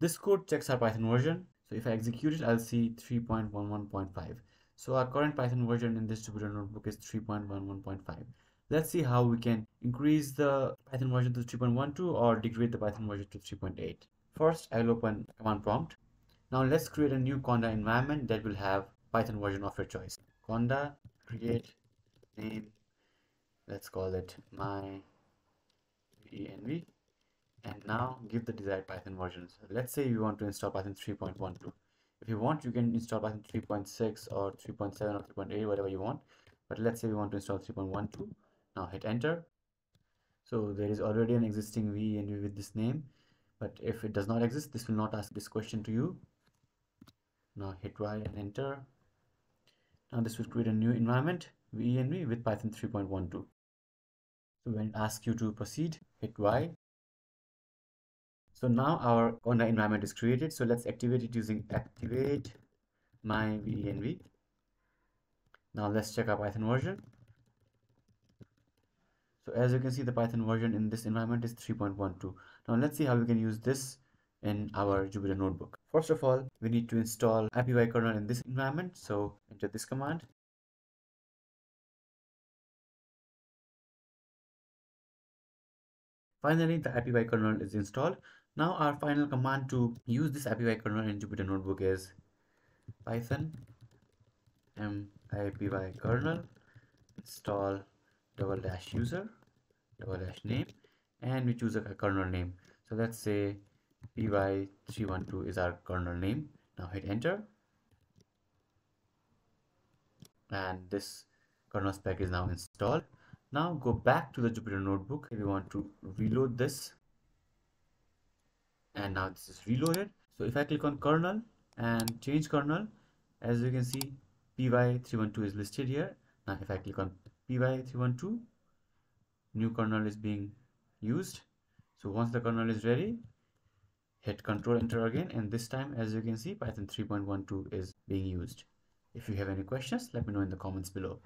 This code checks our Python version. So if I execute it, I'll see 3.11.5. So our current Python version in this Jupyter Notebook is 3.11.5. Let's see how we can increase the Python version to 3.12 or degrade the Python version to 3.8. First, I'll open command prompt. Now let's create a new Conda environment that will have Python version of your choice. Conda create name, let's call it my VENV, and now give the desired Python version. So let's say you want to install Python 3.12. If you want, you can install Python 3.6 or 3.7 or 3.8, whatever you want. But let's say we want to install 3.12. Now hit enter. So there is already an existing VENV with this name. But if it does not exist, this will not ask this question to you. Now hit Y and enter. Now this will create a new environment, VENV with Python 3.12. So when it asks you to proceed, hit Y. So now our Conda environment is created. So let's activate it using activate my VENV. Now let's check our Python version. So as you can see, the Python version in this environment is 3.12. Now let's see how we can use this in our Jupyter Notebook. First of all, we need to install ipykernel in this environment. So enter this command. Finally, the ipykernel is installed. Now our final command to use this ipykernel in Jupyter Notebook is python ipykernel install /user /name, and we choose a kernel name. So let's say py312 is our kernel name. Now hit enter, and this kernel spec is now installed. Now go back to the Jupyter Notebook if you want to reload this, and now this is reloaded. So if I click on kernel and change kernel, as you can see, py312 is listed here. Now if I click on py312, new kernel is being used. So once the kernel is ready, hit Control Enter again, and this time, as you can see, Python 3.12 is being used. If you have any questions, let me know in the comments below.